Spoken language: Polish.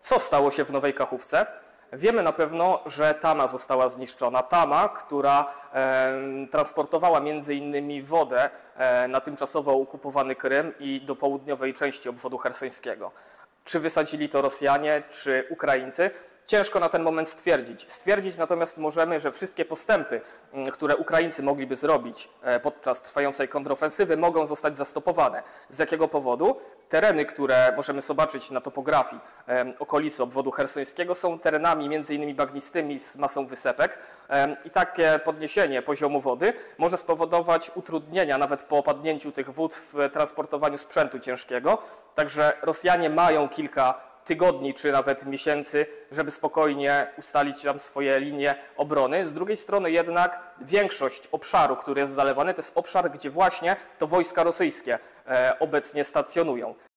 Co stało się w Nowej Kachówce? Wiemy na pewno, że tama została zniszczona. Tama, która transportowała m.in. wodę na tymczasowo okupowany Krym i do południowej części obwodu chersońskiego. Czy wysadzili to Rosjanie, czy Ukraińcy? Ciężko na ten moment stwierdzić. Stwierdzić natomiast możemy, że wszystkie postępy, które Ukraińcy mogliby zrobić podczas trwającej kontrofensywy, mogą zostać zastopowane. Z jakiego powodu? Tereny, które możemy zobaczyć na topografii okolicy obwodu chersońskiego, są terenami m.in. bagnistymi z masą wysepek i takie podniesienie poziomu wody może spowodować utrudnienia nawet po opadnięciu tych wód w transportowaniu sprzętu ciężkiego. Także Rosjanie mają kilka tygodni czy nawet miesięcy, żeby spokojnie ustalić tam swoje linie obrony. Z drugiej strony jednak większość obszaru, który jest zalewany, to jest obszar, gdzie właśnie to wojska rosyjskie obecnie stacjonują.